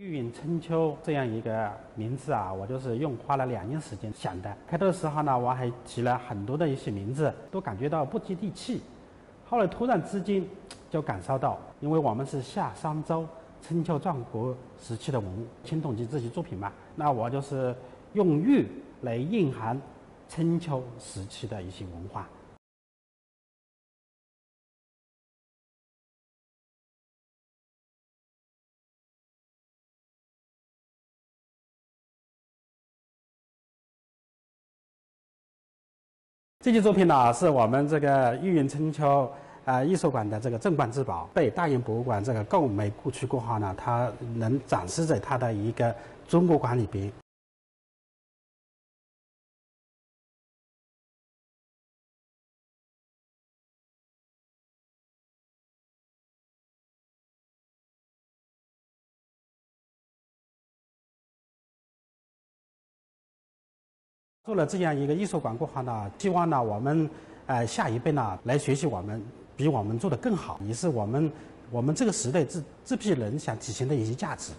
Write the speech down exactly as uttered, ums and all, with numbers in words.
玉隐春秋这样一个名字啊，我就是用花了两年时间想的。开头的时候呢，我还起了很多的一些名字，都感觉到不接地气。后来突然之间就感受到，因为我们是夏商周、春秋战国时期的文物，秦统计这些作品嘛，那我就是用玉来蕴含春秋时期的一些文化。这件作品呢，是我们这个玉隐春秋啊、呃、艺术馆的这个镇馆之宝，被大英博物馆这个购买过去过后呢，它能展示在它的一个中国馆里边。做了这样一个艺术馆过后呢，希望呢我们，呃下一辈呢来学习我们，比我们做得更好，也是我们我们这个时代这这批人想体现的一些价值。